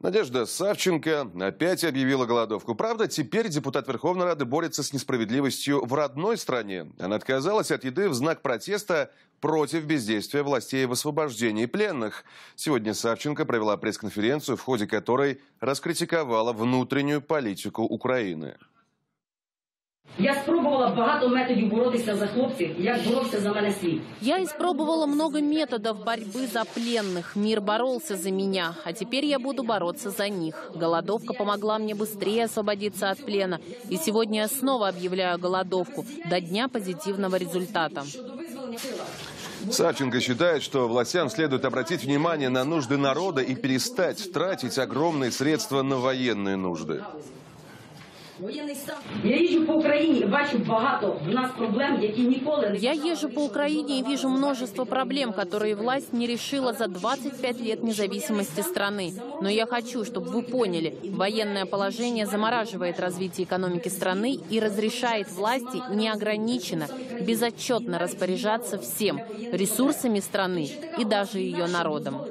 Надежда Савченко опять объявила голодовку. Правда, теперь депутат Верховной Рады борется с несправедливостью в родной стране. Она отказалась от еды в знак протеста против бездействия властей в освобождении пленных. Сегодня Савченко провела пресс-конференцию, в ходе которой раскритиковала внутреннюю политику Украины. Я спробовала багато методів боротися за хлопців, як боровся за мене світ. Я испробовала много методов борьбы за пленных. Мир боролся за меня, а теперь я буду бороться за них. Голодовка помогла мне быстрее освободиться от плена. И сегодня я снова объявляю голодовку до дня позитивного результата. Савченко считает, что властям следует обратить внимание на нужды народа и перестать тратить огромные средства на военные нужды. Я езжу по Украине и вижу много в нас проблем, которые никогда не... Я езжу по Украине и вижу множество проблем, которые власть не решила за 25 лет независимости страны. Но я хочу, чтобы вы поняли, военное положение замораживает развитие экономики страны и разрешает власти неограниченно, безотчетно распоряжаться всем ресурсами страны и даже ее народом.